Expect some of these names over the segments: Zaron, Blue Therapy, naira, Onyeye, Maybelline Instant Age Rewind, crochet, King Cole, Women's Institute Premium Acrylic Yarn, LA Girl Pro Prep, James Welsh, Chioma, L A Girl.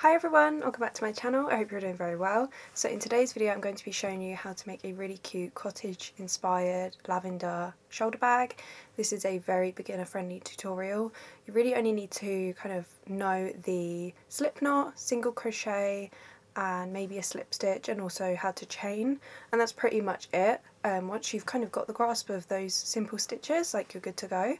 Hi everyone, welcome back to my channel. I hope you're doing very well. So in today's video I'm going to be showing you how to make a really cute cottage inspired lavender shoulder bag. This is a very beginner friendly tutorial. You really only need to kind of know the slip knot, single crochet and maybe a slip stitch, and also how to chain, and that's pretty much it. Once you've kind of got the grasp of those simple stitches, like, you're good to go.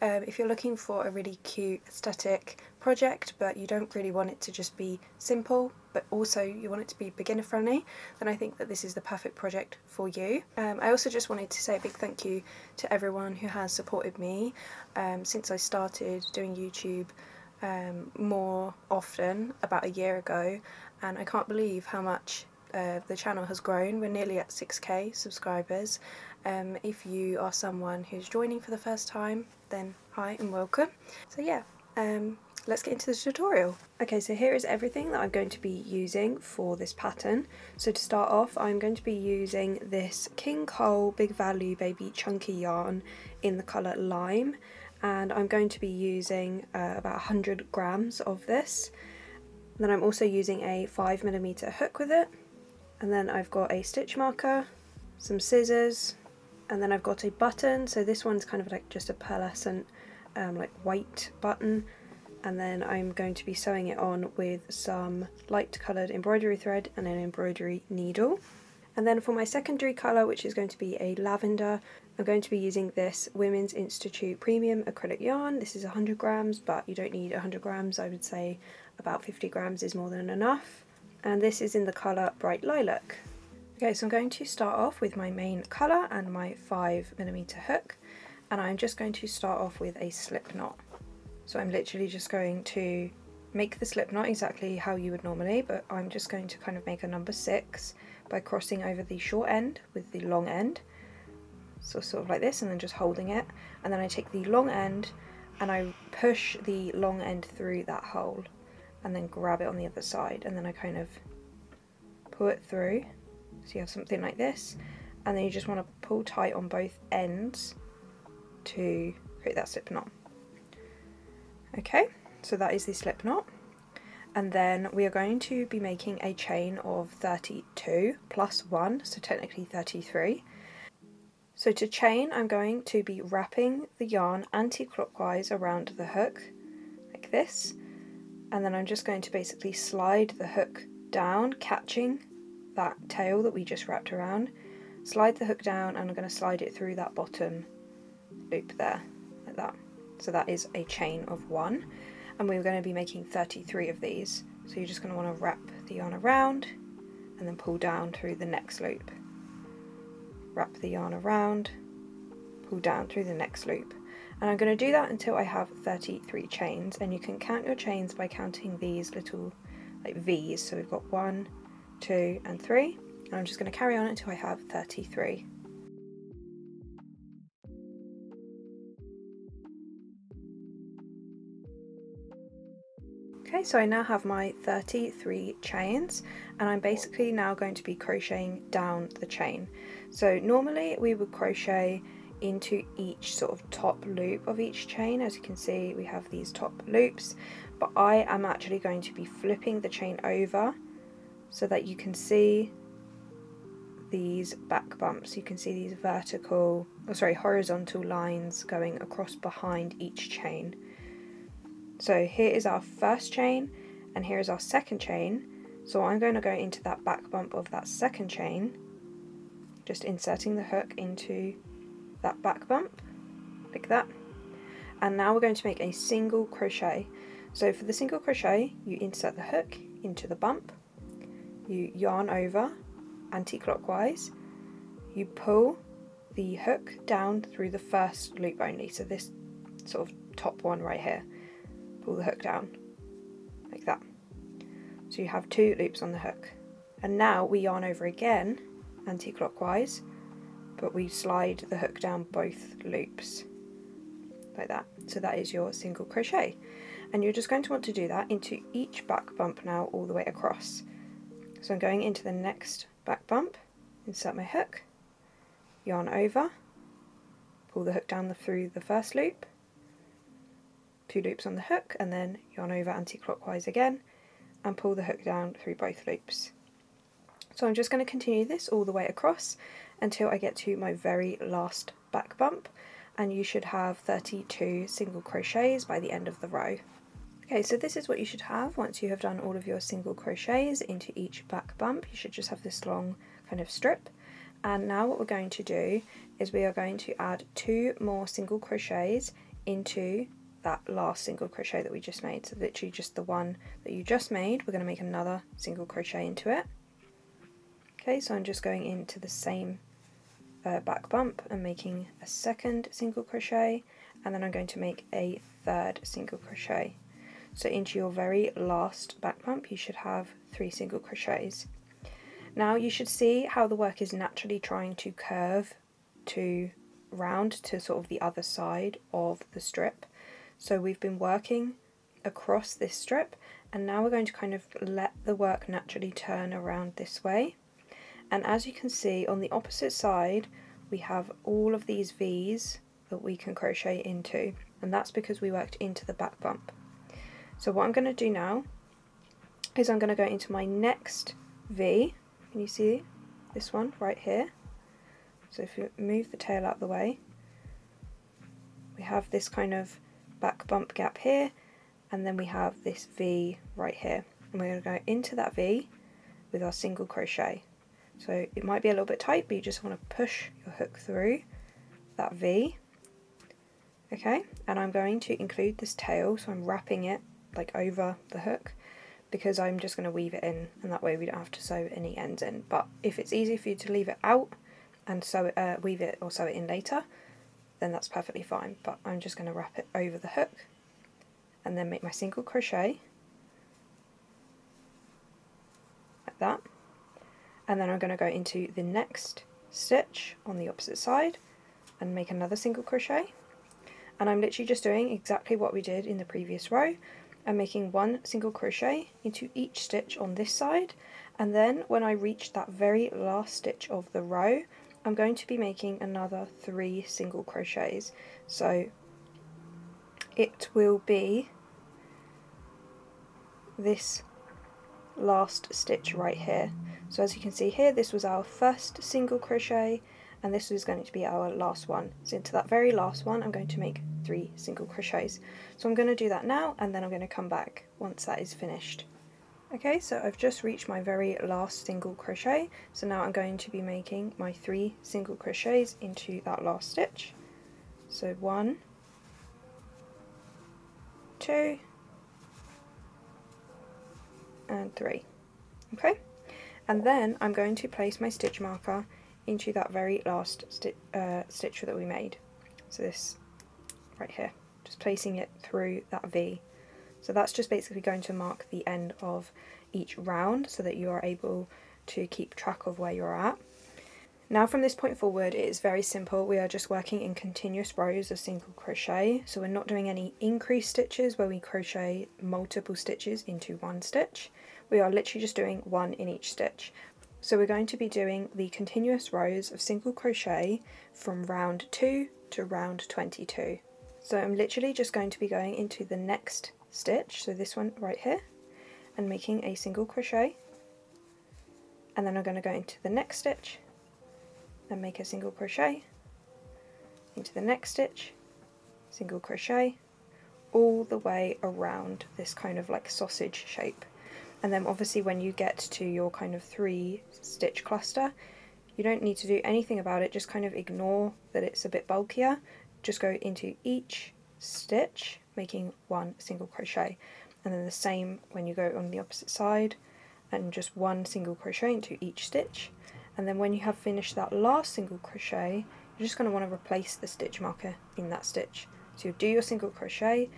If you're looking for a really cute aesthetic project but you don't really want it to just be simple but also you want it to be beginner friendly, then I think that this is the perfect project for you. I also just wanted to say a big thank you to everyone who has supported me since I started doing YouTube more often about a year ago, and I can't believe how much the channel has grown. We're nearly at 6k subscribers. If you are someone who's joining for the first time, then hi and welcome. So yeah, let's get into the tutorial. Okay, so here is everything that I'm going to be using for this pattern. So to start off, I'm going to be using this King Cole Big Value Baby Chunky yarn in the colour Lime, and I'm going to be using about 100 grams of this. Then I'm also using a 5mm hook with it. And then I've got a stitch marker, some scissors, and then I've got a button. So this one's kind of like just a pearlescent like white button, and then I'm going to be sewing it on with some light coloured embroidery thread and an embroidery needle. And then for my secondary colour, which is going to be a lavender, I'm going to be using this Women's Institute Premium Acrylic Yarn. This is 100 grams, but you don't need 100 grams. I would say about 50 grams is more than enough. And this is in the colour Bright Lilac. Okay, so I'm going to start off with my main colour and my 5mm hook, and I'm just going to start off with a slip knot. So I'm literally just going to make the slip knot exactly how you would normally, but I'm just going to kind of make a number 6 by crossing over the short end with the long end, so sort of like this, and then just holding it, and then I take the long end and I push the long end through that hole and then grab it on the other side, and then I kind of pull it through, so you have something like this, and then you just want to pull tight on both ends to create that slip knot. Okay, so that is the slip knot, and then we are going to be making a chain of 32 plus 1, so technically 33. So to chain, I'm going to be wrapping the yarn anti-clockwise around the hook like this, and then I'm just going to basically slide the hook down, catching that tail that we just wrapped around, slide the hook down, and I'm going to slide it through that bottom loop there like that. So that is a chain of 1, and we're going to be making 33 of these, so you're just going to want to wrap the yarn around and then pull down through the next loop, wrap the yarn around, pull down through the next loop. And I'm going to do that until I have 33 chains, and you can count your chains by counting these little like V's. So we've got 1, 2 and 3, and I'm just going to carry on until I have 33. Okay, so I now have my 33 chains, and I'm basically now going to be crocheting down the chain. So normally we would crochet into each sort of top loop of each chain. As you can see, we have these top loops, but I am actually going to be flipping the chain over so that you can see these back bumps, you can see these vertical, or sorry, horizontal lines going across behind each chain. So here is our first chain and here is our second chain, so I'm going to go into that back bump of that second chain, just inserting the hook into that back bump like that, and now we're going to make a single crochet. So for the single crochet, you insert the hook into the bump, you yarn over anti-clockwise, you pull the hook down through the first loop only, so this sort of top one right here, pull the hook down like that, so you have 2 loops on the hook, and now we yarn over again anti-clockwise, but we slide the hook down both loops like that. So that is your single crochet, and you're just going to want to do that into each back bump now all the way across. So I'm going into the next back bump, insert my hook, yarn over, pull the hook down through the first loop, 2 loops on the hook, and then yarn over anti-clockwise again, and pull the hook down through both loops. So I'm just going to continue this all the way across until I get to my very last back bump, and you should have 32 single crochets by the end of the row. Okay, so this is what you should have once you have done all of your single crochets into each back bump. You should just have this long kind of strip. And now what we're going to do is we are going to add 2 more single crochets into that last single crochet that we just made. So literally just the one that you just made, we're going to make another single crochet into it. Okay, so I'm just going into the same back bump and making a second single crochet, and then I'm going to make a third single crochet. So into your very last back bump you should have 3 single crochets. Now you should see how the work is naturally trying to curve to round to sort of the other side of the strip. So we've been working across this strip, and now we're going to kind of let the work naturally turn around this way. And as you can see, on the opposite side we have all of these V's that we can crochet into, and that's because we worked into the back bump. So what I'm going to do now is I'm going to go into my next V. Can you see this one right here? So if you move the tail out of the way, we have this kind of back bump gap here, and then we have this V right here. And we're going to go into that V with our single crochet. So it might be a little bit tight, but you just want to push your hook through that V. Okay, and I'm going to include this tail, so I'm wrapping it like over the hook, because I'm just going to weave it in, and that way we don't have to sew any ends in. But if it's easy for you to leave it out and sew it, weave it or sew it in later, then that's perfectly fine. But I'm just going to wrap it over the hook and then make my single crochet like that, and then I'm going to go into the next stitch on the opposite side and make another single crochet. And I'm literally just doing exactly what we did in the previous row. I'm making 1 single crochet into each stitch on this side, and then when I reach that very last stitch of the row I'm going to be making another 3 single crochets. So it will be this last stitch right here. So as you can see here, this was our first single crochet, and this is going to be our last one. So into that very last one I'm going to make 3 single crochets. So I'm going to do that now, and then I'm going to come back once that is finished. Okay, so I've just reached my very last single crochet, so now I'm going to be making my 3 single crochets into that last stitch. So 1, 2, and 3. Okay, and then I'm going to place my stitch marker into that very last stitch that we made. So this right here, just placing it through that V. So that's just basically going to mark the end of each round so that you are able to keep track of where you're at. Now from this point forward it is very simple. We are just working in continuous rows of single crochet, so we're not doing any increase stitches where we crochet multiple stitches into one stitch. We are literally just doing 1 in each stitch. So we're going to be doing the continuous rows of single crochet from round 2 to round 22. So I'm literally just going to be going into the next stitch, so this one right here, and making a single crochet, and then I'm going to go into the next stitch and make a single crochet, into the next stitch, single crochet, all the way around this kind of like sausage shape. And then obviously when you get to your kind of 3 stitch cluster, you don't need to do anything about it, just kind of ignore that it's a bit bulkier. Just go into each stitch making 1 single crochet, and then the same when you go on the opposite side, and just 1 single crochet into each stitch. And then when you have finished that last single crochet, you're just going to want to replace the stitch marker in that stitch. So you'll do your single crochet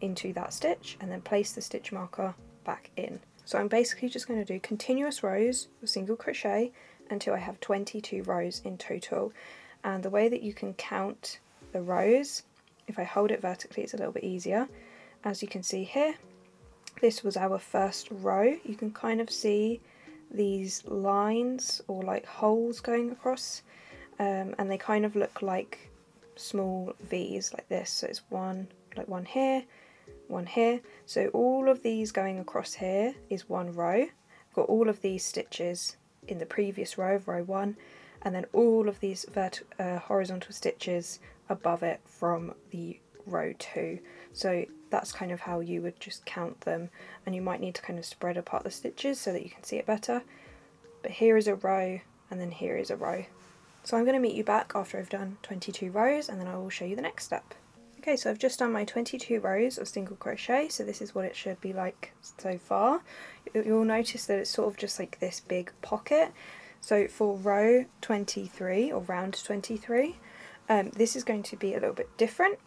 into that stitch and then place the stitch marker back in. So I'm basically just going to do continuous rows of single crochet until I have 22 rows in total. And the way that you can count the rows, if I hold it vertically it's a little bit easier. As you can see here, this was our first row. You can kind of see these lines or like holes going across, and they kind of look like small V's like this. So it's one here, one here. So all of these going across here is one row. I've got all of these stitches in the previous row, row one, and then all of these horizontal stitches above it from the row two. So that's kind of how you would just count them, and you might need to kind of spread apart the stitches so that you can see it better. But here is a row, and then here is a row. So I'm going to meet you back after I've done 22 rows, and then I will show you the next step. Okay, so I've just done my 22 rows of single crochet, so this is what it should be like so far. You'll notice that it's sort of just like this big pocket. So for row 23, or round 23, this is going to be a little bit different.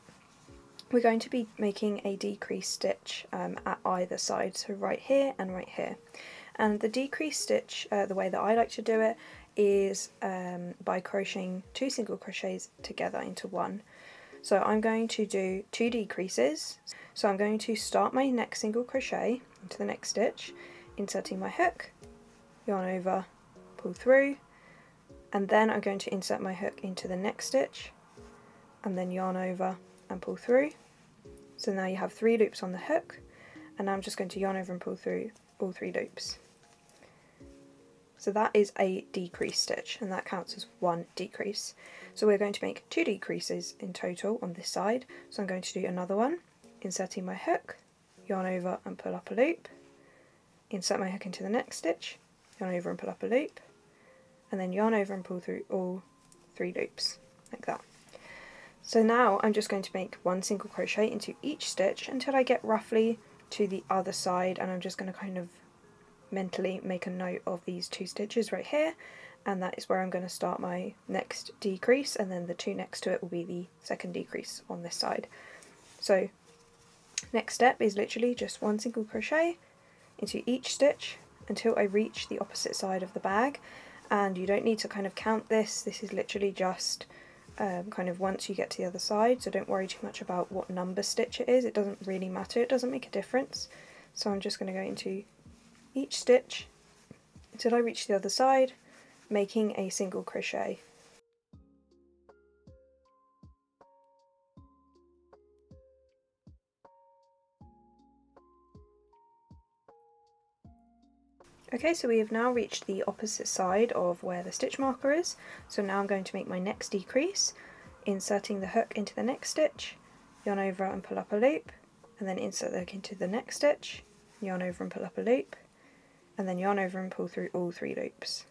We're going to be making a decrease stitch at either side, so right here and right here. And the decrease stitch, the way that I like to do it, is by crocheting two single crochets together into one. So I'm going to do two decreases. So I'm going to start my next single crochet into the next stitch, inserting my hook, yarn over, pull through, and then I'm going to insert my hook into the next stitch, and then yarn over and pull through. So now you have three loops on the hook, and now I'm just going to yarn over and pull through all three loops. So that is a decrease stitch, and that counts as one decrease. So we're going to make two decreases in total on this side. So I'm going to do another one, inserting my hook, yarn over and pull up a loop, insert my hook into the next stitch, yarn over and pull up a loop, and then yarn over and pull through all three loops, like that. So now I'm just going to make one single crochet into each stitch until I get roughly to the other side, and I'm just going to kind of mentally make a note of these two stitches right here, and that is where I'm going to start my next decrease, and then the two next to it will be the second decrease on this side. So next step is literally just one single crochet into each stitch until I reach the opposite side of the bag, and you don't need to kind of count this. This is literally just kind of once you get to the other side, so don't worry too much about what number stitch it is. It doesn't really matter, it doesn't make a difference. So I'm just going to go into each stitch until I reach the other side, making a single crochet. Okay, so we have now reached the opposite side of where the stitch marker is. So now I'm going to make my next decrease, inserting the hook into the next stitch, yarn over and pull up a loop, and then insert the hook into the next stitch, yarn over and pull up a loop, and then yarn over and pull through all three loops.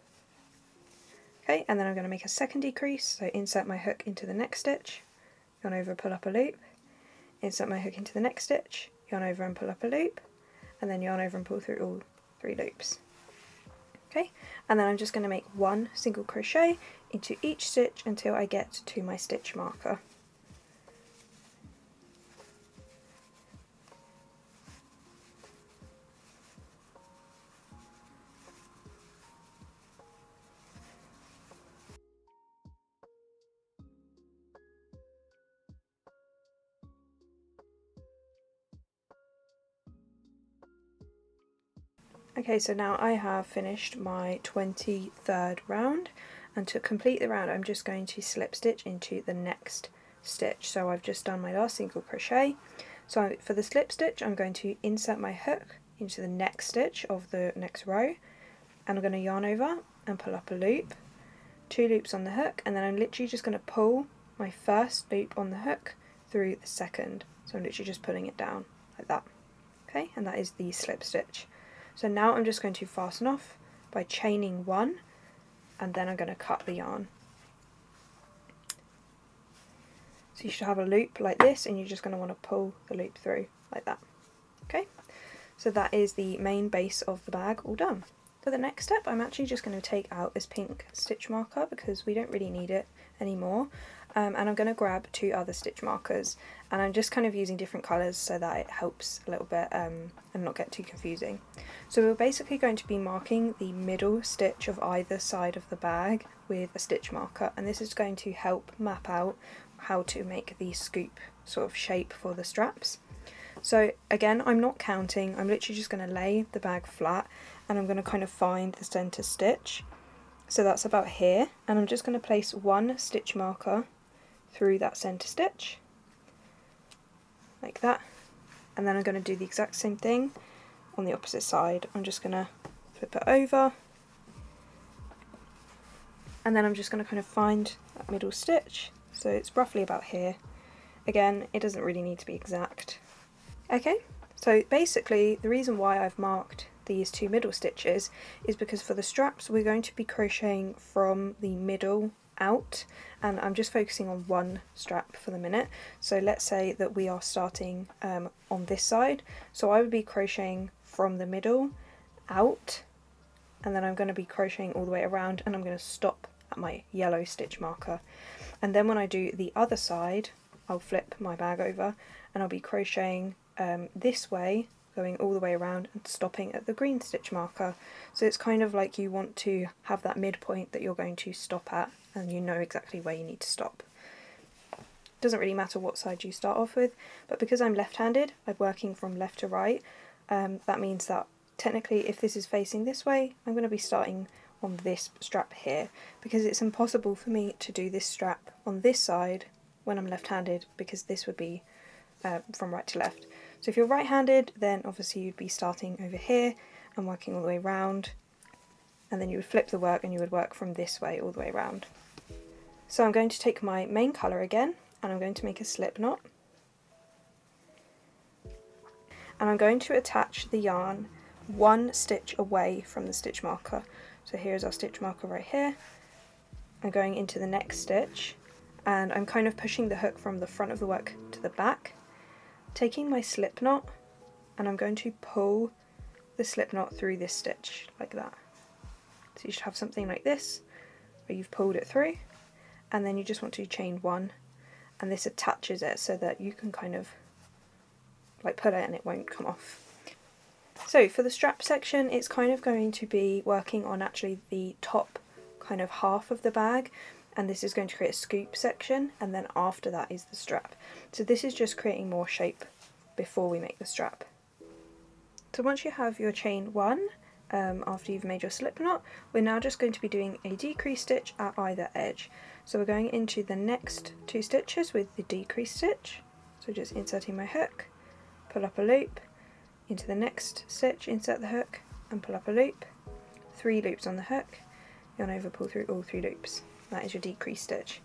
Okay, and then I'm going to make a second decrease, so insert my hook into the next stitch, yarn over, pull up a loop, insert my hook into the next stitch, yarn over and pull up a loop, and then yarn over and pull through all three loops. Okay, and then I'm just going to make one single crochet into each stitch until I get to my stitch marker. Okay, so now I have finished my 23rd round, and to complete the round I'm just going to slip stitch into the next stitch. So I've just done my last single crochet, so for the slip stitch I'm going to insert my hook into the next stitch of the next row, and I'm going to yarn over and pull up a loop, two loops on the hook, and then I'm literally just going to pull my first loop on the hook through the second. So I'm literally just pulling it down like that. Okay, and that is the slip stitch. So now I'm just going to fasten off by chaining one, and then I'm going to cut the yarn. So you should have a loop like this, and you're just going to want to pull the loop through like that. Okay, so that is the main base of the bag all done. For the next step I'm actually just going to take out this pink stitch marker because we don't really need it anymore, and I'm going to grab two other stitch markers, and I'm just kind of using different colours so that it helps a little bit and not get too confusing. So we're basically going to be marking the middle stitch of either side of the bag with a stitch marker, and this is going to help map out how to make the scoop sort of shape for the straps. So again, I'm not counting, I'm literally just going to lay the bag flat, and I'm going to kind of find the center stitch. So that's about here, and I'm just going to place one stitch marker through that center stitch, like that, and then I'm going to do the exact same thing on the opposite side. I'm just going to flip it over, and then I'm just going to kind of find that middle stitch, so it's roughly about here. Again, it doesn't really need to be exact. Okay, so basically the reason why I've marked these two middle stitches is because for the straps we're going to be crocheting from the middle out, and I'm just focusing on one strap for the minute. So let's say that we are starting on this side, so I would be crocheting from the middle out, and then I'm going to be crocheting all the way around, and I'm going to stop at my yellow stitch marker. And then when I do the other side, I'll flip my bag over and I'll be crocheting this way, going all the way around and stopping at the green stitch marker. So it's kind of like you want to have that midpoint that you're going to stop at, and you know exactly where you need to stop. It doesn't really matter what side you start off with, but because I'm left-handed, I'm working from left to right. That means that technically if this is facing this way, I'm going to be starting on this strap here, because it's impossible for me to do this strap on this side when I'm left-handed, because this would be from right to left. So if you're right-handed, then obviously you'd be starting over here and working all the way round, and then you would flip the work and you would work from this way all the way around. So I'm going to take my main colour again, and I'm going to make a slip knot, and I'm going to attach the yarn one stitch away from the stitch marker. So here's our stitch marker right here. I'm going into the next stitch, and I'm kind of pushing the hook from the front of the work to the back, taking my slip knot, and I'm going to pull the slip knot through this stitch like that. So you should have something like this where you've pulled it through, and then you just want to chain one, and this attaches it so that you can kind of like pull it and it won't come off. So for the strap section, it's kind of going to be working on actually the top kind of half of the bag, and this is going to create a scoop section, and then after that is the strap. So this is just creating more shape before we make the strap. So once you have your chain one, after you've made your slip knot, we're now just going to be doing a decrease stitch at either edge. So we're going into the next two stitches with the decrease stitch, so just inserting my hook, pull up a loop, into the next stitch, insert the hook and pull up a loop, 3 loops on the hook, yarn over, pull through all 3 loops. That is your decrease stitch.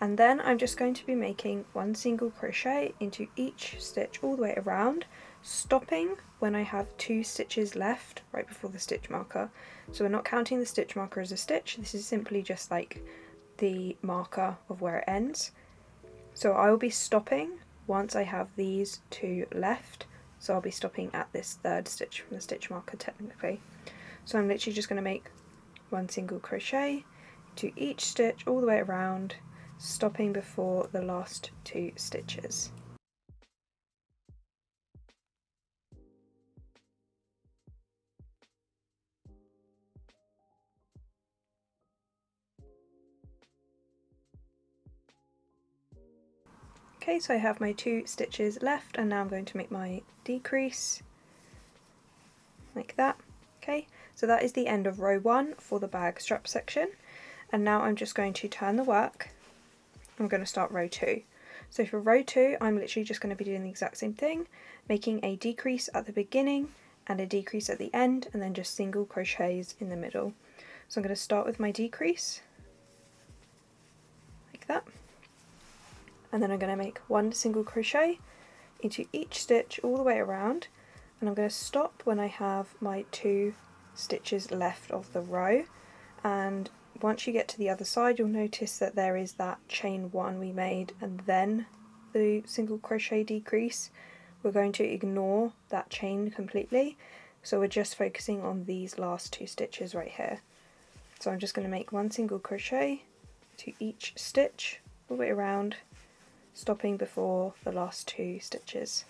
And then I'm just going to be making one single crochet into each stitch all the way around, stopping when I have 2 stitches left right before the stitch marker. So we're not counting the stitch marker as a stitch, this is simply just like the marker of where it ends. So I will be stopping once I have these 2 left, so I'll be stopping at this 3rd stitch from the stitch marker technically. So I'm literally just going to make one single crochet to each stitch all the way around, stopping before the last 2 stitches. Okay, so I have my 2 stitches left, and now I'm going to make my decrease like that. Okay, so that is the end of row 1 for the bag strap section. And now I'm just going to turn the work. I'm going to start row 2. So for row 2, I'm literally just going to be doing the exact same thing, making a decrease at the beginning and a decrease at the end, and then just single crochets in the middle. So I'm going to start with my decrease like that, and then I'm going to make one single crochet into each stitch all the way around, and I'm going to stop when I have my 2 stitches left of the row. And once you get to the other side, you'll notice that there is that chain 1 we made and then the single crochet decrease. We're going to ignore that chain completely, so we're just focusing on these last 2 stitches right here. So I'm just going to make one single crochet to each stitch all the way around, stopping before the last 2 stitches.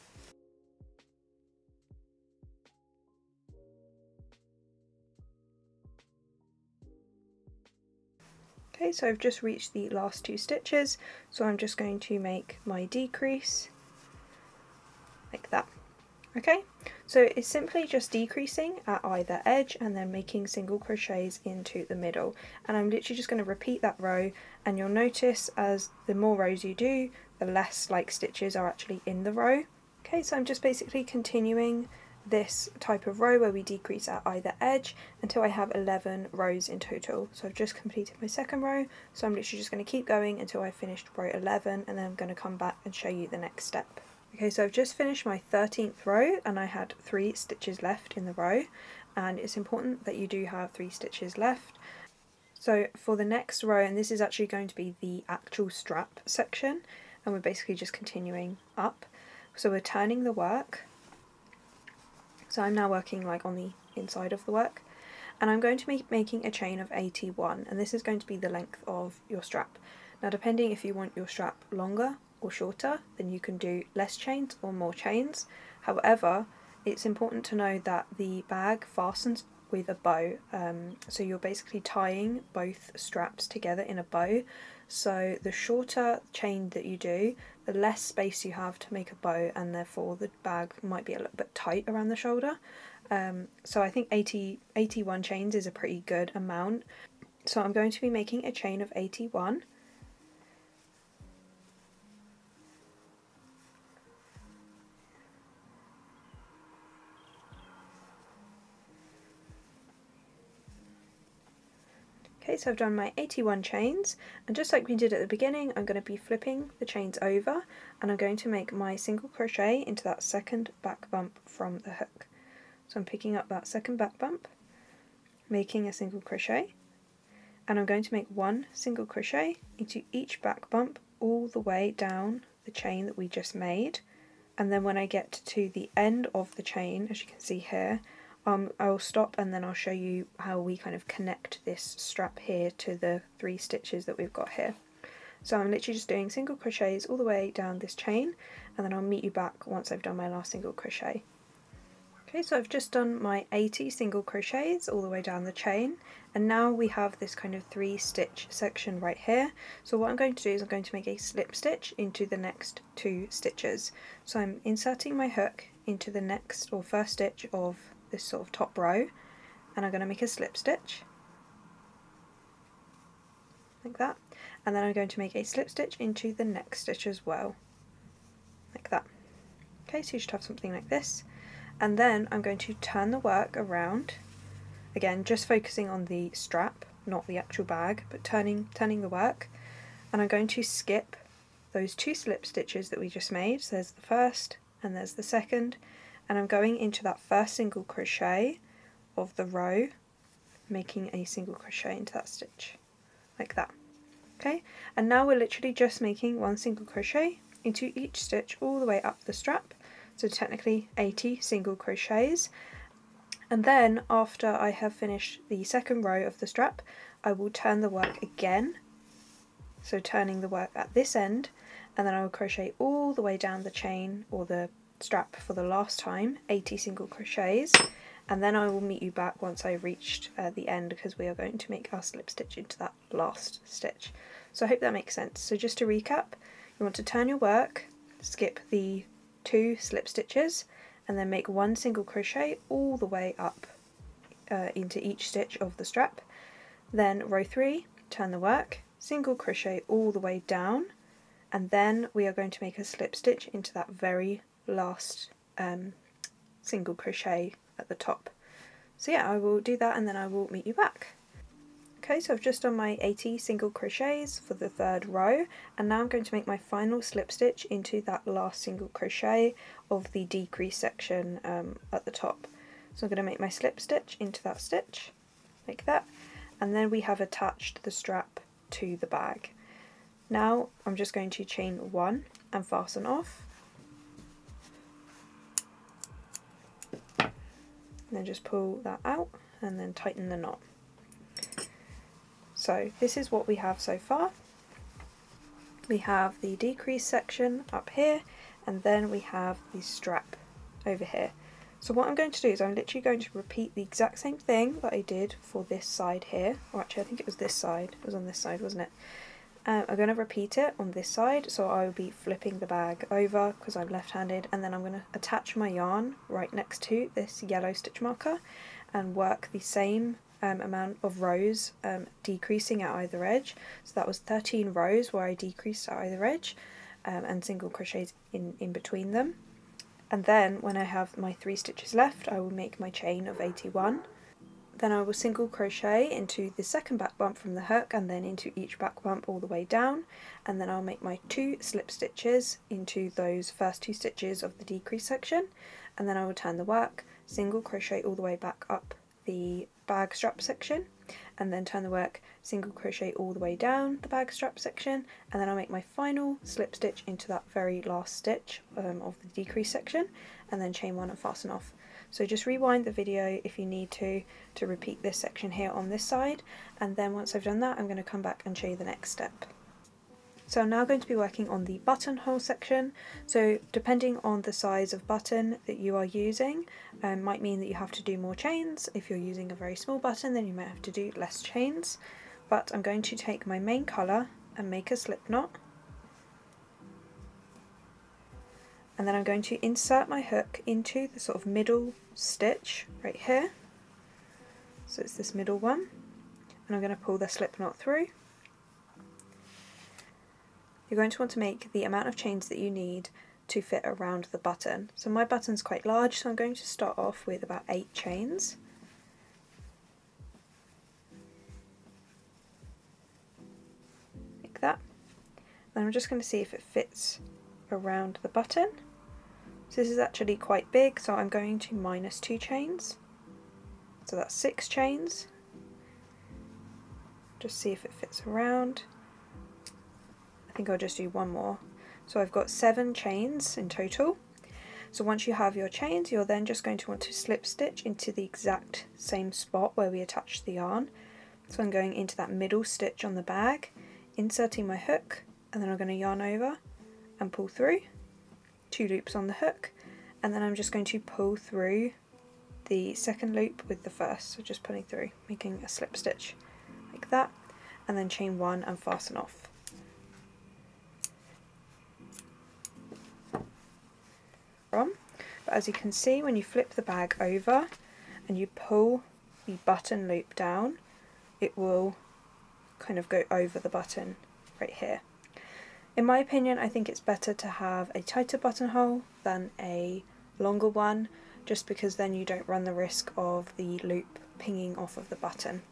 Okay, so I've just reached the last 2 stitches, so I'm just going to make my decrease like that. Okay, so it's simply just decreasing at either edge and then making single crochets into the middle. And I'm literally just going to repeat that row, and you'll notice as the more rows you do, the less like stitches are actually in the row. Okay, so I'm just basically continuing this type of row where we decrease at either edge until I have 11 rows in total. So I've just completed my second row, so I'm literally just going to keep going until I've finished row 11, and then I'm going to come back and show you the next step. Okay, so I've just finished my 13th row and I had 3 stitches left in the row, and it's important that you do have 3 stitches left. So for the next row, and this is actually going to be the actual strap section, and we're basically just continuing up. So we're turning the work, so I'm now working like on the inside of the work, and I'm going to be making a chain of 81, and this is going to be the length of your strap. Now depending if you want your strap longer or shorter, then you can do less chains or more chains. However, it's important to know that the bag fastens with a bow, so you're basically tying both straps together in a bow. So the shorter chain that you do, the less space you have to make a bow, and therefore the bag might be a little bit tight around the shoulder. So I think 81 chains is a pretty good amount. So I'm going to be making a chain of 81. Okay, so I've done my 81 chains, and just like we did at the beginning, I'm going to be flipping the chains over, and I'm going to make my single crochet into that second back bump from the hook. So I'm picking up that second back bump, making a single crochet, and I'm going to make one single crochet into each back bump all the way down the chain that we just made. And then when I get to the end of the chain, as you can see here, I'll stop, and then I'll show you how we kind of connect this strap here to the 3 stitches that we've got here. So I'm literally just doing single crochets all the way down this chain, and then I'll meet you back once I've done my last single crochet. Okay, so I've just done my 80 single crochets all the way down the chain, and now we have this kind of 3 stitch section right here. So what I'm going to do is I'm going to make a slip stitch into the next 2 stitches. So I'm inserting my hook into the next or first stitch of this sort of top row, and I'm going to make a slip stitch like that, and then I'm going to make a slip stitch into the next stitch as well, like that. Okay, so you should have something like this, and then I'm going to turn the work around again, just focusing on the strap, not the actual bag, but turning the work, and I'm going to skip those 2 slip stitches that we just made. So there's the first and there's the second, and I'm going into that first single crochet of the row, making a single crochet into that stitch, like that. Okay, and now we're literally just making one single crochet into each stitch all the way up the strap, so technically 80 single crochets. And then after I have finished the second row of the strap, I will turn the work again, so turning the work at this end, and then I will crochet all the way down the chain or the strap for the last time, 80 single crochets, and then I will meet you back once I reached the end, because we are going to make our slip stitch into that last stitch. So I hope that makes sense. So just to recap, you want to turn your work, skip the 2 slip stitches, and then make one single crochet all the way up into each stitch of the strap. Then row 3, turn the work, single crochet all the way down, and then we are going to make a slip stitch into that very last single crochet at the top. So yeah, I will do that, and then I will meet you back. Okay, so I've just done my 80 single crochets for the third row, and now I'm going to make my final slip stitch into that last single crochet of the decrease section at the top. So I'm going to make my slip stitch into that stitch like that, and then we have attached the strap to the bag. Now I'm just going to chain 1 and fasten off, and then just pull that out and then tighten the knot. So this is what we have so far. We have the decrease section up here, and then we have the strap over here. So what I'm going to do is I'm literally going to repeat the exact same thing that I did for this side here, or actually I think it was this side, it was on this side, wasn't it? I'm going to repeat it on this side, so I will be flipping the bag over because I'm left-handed, and then I'm going to attach my yarn right next to this yellow stitch marker and work the same amount of rows, decreasing at either edge. So that was 13 rows where I decreased at either edge, and single crochets in between them. And then when I have my 3 stitches left, I will make my chain of 81. Then I will single crochet into the second back bump from the hook and then into each back bump all the way down, and then I'll make my 2 slip stitches into those first 2 stitches of the decrease section, and then I will turn the work, single crochet all the way back up the bag strap section, and then turn the work, single crochet all the way down the bag strap section, and then I'll make my final slip stitch into that very last stitch of the decrease section, and then chain 1 and fasten off. So just rewind the video if you need to repeat this section here on this side, and then once I've done that I'm going to come back and show you the next step. So I'm now going to be working on the buttonhole section. So depending on the size of button that you are using, might mean that you have to do more chains. If you're using a very small button, then you might have to do less chains. But I'm going to take my main colour and make a slip knot, and then I'm going to insert my hook into the sort of middle stitch right here, so it's this middle one, and I'm going to pull the slip knot through. You're going to want to make the amount of chains that you need to fit around the button. So my button's quite large, so I'm going to start off with about 8 chains. Like that. Then I'm just going to see if it fits around the button. So this is actually quite big, so I'm going to minus 2 chains. So that's 6 chains. Just see if it fits around. I think I'll just do one more. So I've got 7 chains in total. So once you have your chains, you're then just going to want to slip stitch into the exact same spot where we attached the yarn. So I'm going into that middle stitch on the bag, inserting my hook, and then I'm going to yarn over and pull through, 2 loops on the hook, and then I'm just going to pull through the second loop with the first, so just pulling through, making a slip stitch like that, and then chain 1 and fasten off. But as you can see, when you flip the bag over and you pull the button loop down, it will kind of go over the button right here. In my opinion, I think it's better to have a tighter buttonhole than a longer one, just because then you don't run the risk of the loop pinging off of the button.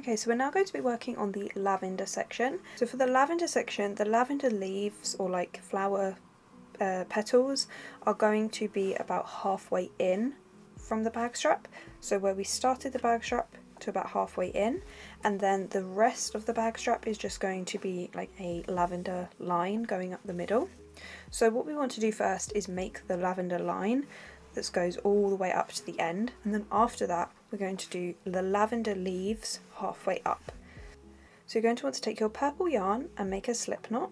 Okay, so we're now going to be working on the lavender section. So for the lavender section, the lavender leaves, or like flower petals, are going to be about halfway in from the bag strap, so where we started the bag strap to about halfway in, and then the rest of the bag strap is just going to be like a lavender line going up the middle. So what we want to do first is make the lavender line that goes all the way up to the end, and then after that we're going to do the lavender leaves halfway up. So you're going to want to take your purple yarn and make a slip knot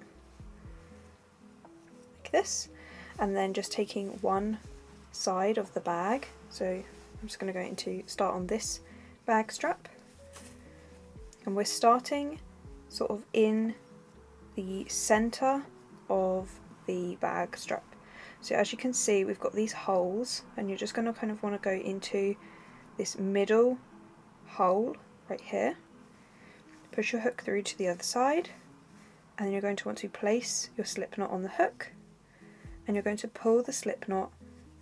this, and then just taking one side of the bag, so I'm just going to go into start on this bag strap, and we're starting sort of in the center of the bag strap. So as you can see, we've got these holes, and you're just going to kind of want to go into this middle hole right here, push your hook through to the other side, and then you're going to want to place your slip knot on the hook, and you're going to pull the slip knot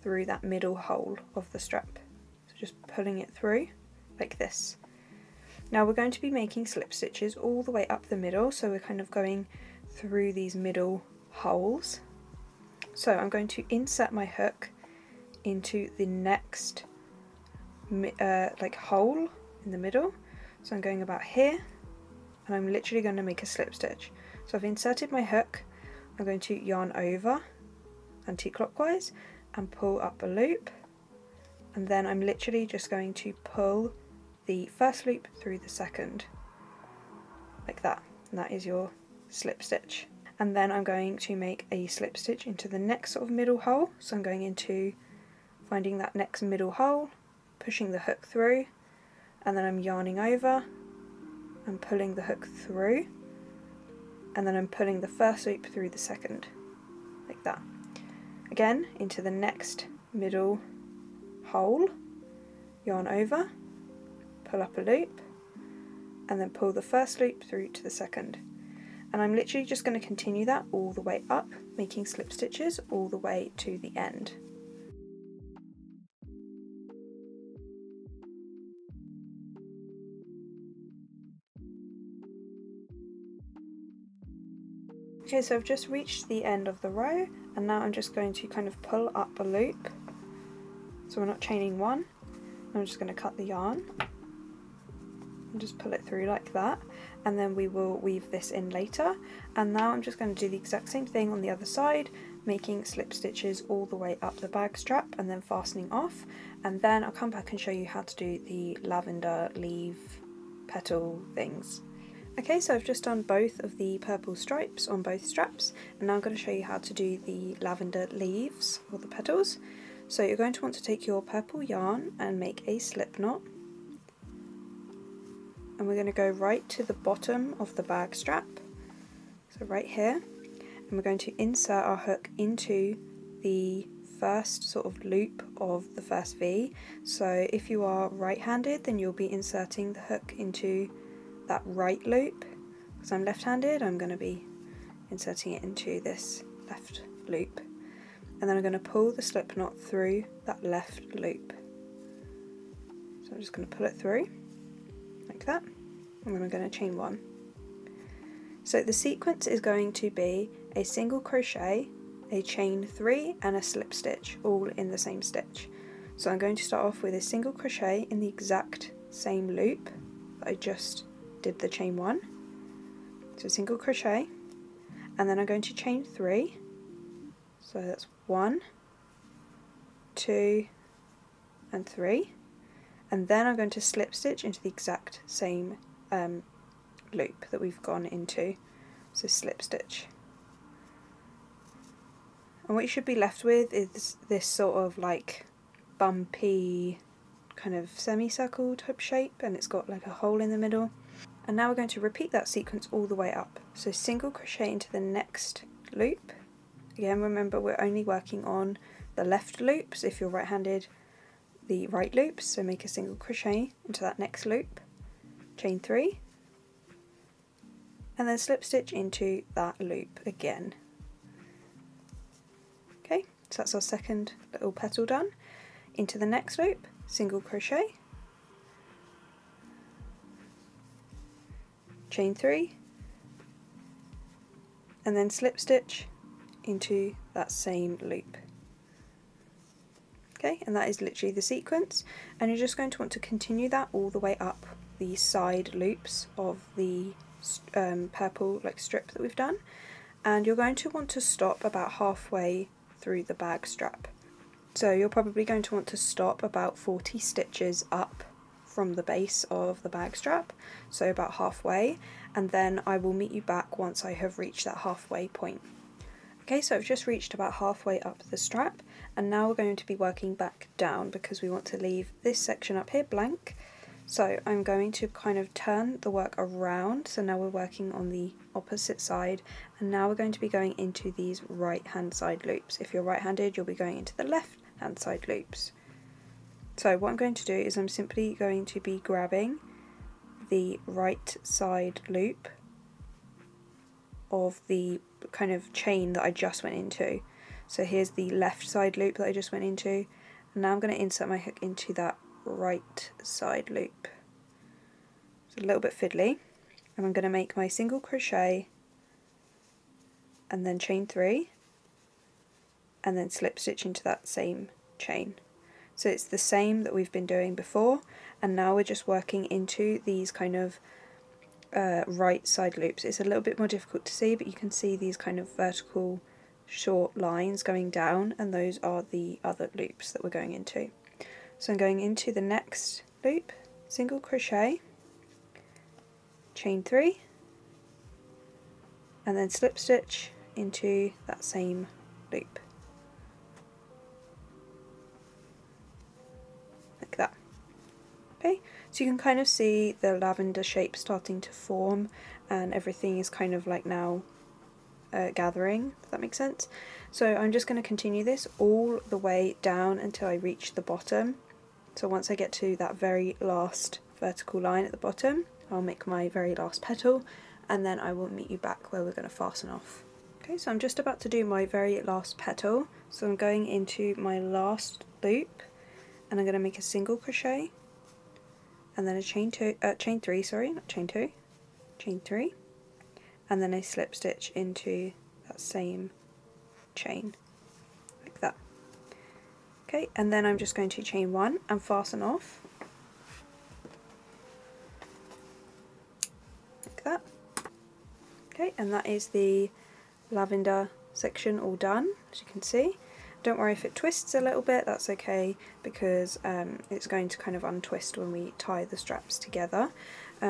through that middle hole of the strap, so just pulling it through like this. Now we're going to be making slip stitches all the way up the middle, so we're kind of going through these middle holes. So I'm going to insert my hook into the next like hole in the middle, so I'm going about here, and I'm literally going to make a slip stitch. So I've inserted my hook, I'm going to yarn over anti-clockwise and pull up a loop, and then I'm literally just going to pull the first loop through the second like that, and that is your slip stitch. And then I'm going to make a slip stitch into the next sort of middle hole, so I'm going into finding that next middle hole, pushing the hook through, and then I'm yarning over and pulling the hook through, and then I'm pulling the first loop through the second like that. Again, into the next middle hole, yarn over, pull up a loop, and then pull the first loop through to the second. And I'm literally just going to continue that all the way up, making slip stitches all the way to the end. Okay, so I've just reached the end of the row, and now I'm just going to kind of pull up a loop. So we're not chaining one. I'm just going to cut the yarn and just pull it through like that, and then we will weave this in later. And now I'm just going to do the exact same thing on the other side, making slip stitches all the way up the bag strap and then fastening off, and then I'll come back and show you how to do the lavender leaf petal things. Okay, so I've just done both of the purple stripes on both straps, and now I'm going to show you how to do the lavender leaves or the petals. So you're going to want to take your purple yarn and make a slip knot, and we're going to go right to the bottom of the bag strap, so right here, and we're going to insert our hook into the first sort of loop of the first V. So if you are right-handed, then you'll be inserting the hook into that right loop. Because I'm left-handed, I'm going to be inserting it into this left loop. And then I'm going to pull the slip knot through that left loop. So I'm just going to pull it through like that, and then I'm going to chain one. So the sequence is going to be a single crochet, a chain three, and a slip stitch all in the same stitch. So I'm going to start off with a single crochet in the exact same loop that I just did the chain one. So single crochet, and then I'm going to chain three. So that's 1, 2, and 3, and then I'm going to slip stitch into the exact same loop that we've gone into, so slip stitch. And what you should be left with is this sort of like bumpy kind of semicircle type shape, and it's got like a hole in the middle. And now we're going to repeat that sequence all the way up. So single crochet into the next loop. Again, remember we're only working on the left loops. If you're right-handed, the right loops. So make a single crochet into that next loop, chain three, and then slip stitch into that loop again. Okay, so that's our second little petal done. Into the next loop, single crochet, chain three, and then slip stitch into that same loop. Okay, and that is literally the sequence, and you're just going to want to continue that all the way up the side loops of the purple like strip that we've done, and you're going to want to stop about halfway through the bag strap. So you're probably going to want to stop about 40 stitches up from the base of the bag strap, so about halfway, and then I will meet you back once I have reached that halfway point. Okay, so I've just reached about halfway up the strap, and now we're going to be working back down because we want to leave this section up here blank. So I'm going to kind of turn the work around, so now we're working on the opposite side, and now we're going to be going into these right hand side loops. If you're right-handed, you'll be going into the left hand side loops. So what I'm going to do is I'm simply going to be grabbing the right side loop of the kind of chain that I just went into. So here's the left side loop that I just went into, and now I'm going to insert my hook into that right side loop. It's a little bit fiddly, and I'm going to make my single crochet and then chain three and then slip stitch into that same chain. So it's the same that we've been doing before, and now we're just working into these kind of right side loops. It's a little bit more difficult to see, but you can see these kind of vertical short lines going down, and those are the other loops that we're going into. So I'm going into the next loop, single crochet, chain three, and then slip stitch into that same loop like that. Okay, so you can kind of see the lavender shape starting to form, and everything is kind of like now gathering, if that makes sense. So I'm just going to continue this all the way down until I reach the bottom. So once I get to that very last vertical line at the bottom, I'll make my very last petal, and then I will meet you back where we're going to fasten off. Okay, so I'm just about to do my very last petal. So I'm going into my last loop, and I'm going to make a single crochet and then a chain three, and then I slip stitch into that same chain like that. Okay, and then I'm just going to chain one and fasten off like that. Okay, and that is the lavender section all done, as you can see. Don't worry if it twists a little bit, that's okay, because it's going to kind of untwist when we tie the straps together.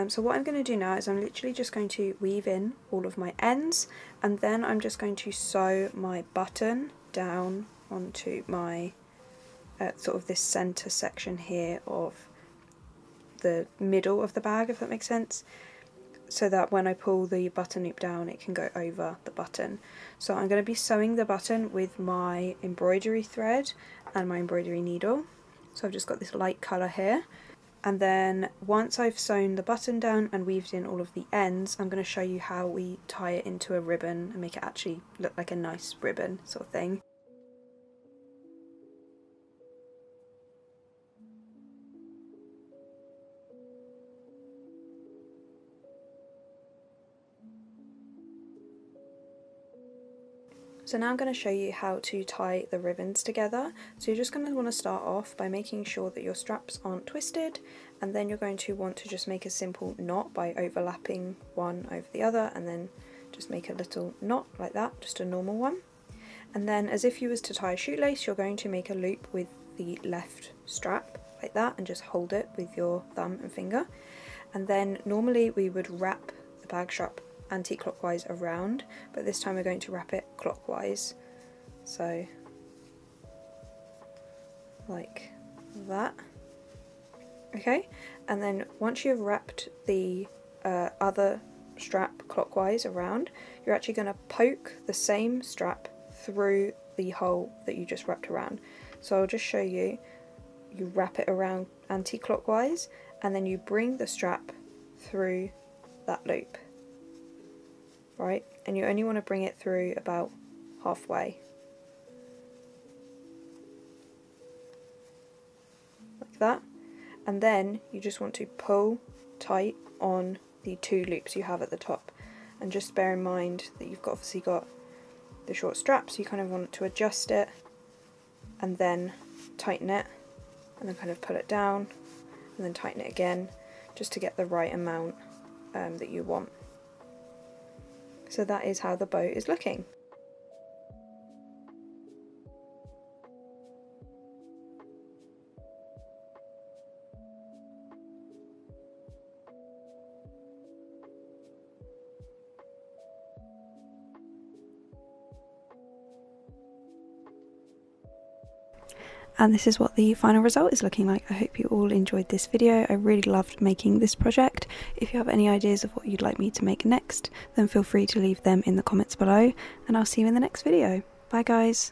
So what I'm going to do now is I'm literally just going to weave in all of my ends, and then I'm just going to sew my button down onto my sort of this center section here of the middle of the bag, if that makes sense, so that when I pull the button loop down it can go over the button. So I'm going to be sewing the button with my embroidery thread and my embroidery needle. So I've just got this light colour here, and then once I've sewn the button down and weaved in all of the ends, I'm going to show you how we tie it into a ribbon and make it actually look like a nice ribbon sort of thing. So now I'm going to show you how to tie the ribbons together. So you're just going to want to start off by making sure that your straps aren't twisted, and then you're going to want to just make a simple knot by overlapping one over the other, and then just make a little knot like that, just a normal one. And then as if you was to tie a shoelace, you're going to make a loop with the left strap like that and just hold it with your thumb and finger. And then normally we would wrap the bag strap anti-clockwise around, but this time we're going to wrap it clockwise, so like that. Okay, and then once you've wrapped the other strap clockwise around, you're actually going to poke the same strap through the hole that you just wrapped around. So I'll just show you. You wrap it around anti-clockwise and then you bring the strap through that loop. Right, and you only want to bring it through about halfway, like that, and then you just want to pull tight on the two loops you have at the top. And just bear in mind that you've obviously got the short strap, so you kind of want to adjust it and then tighten it, and then kind of pull it down and then tighten it again, just to get the right amount that you want. So that is how the bow is looking. And this is what the final result is looking like. I hope you all enjoyed this video. I really loved making this project. If you have any ideas of what you'd like me to make next, then feel free to leave them in the comments below, and I'll see you in the next video. Bye guys!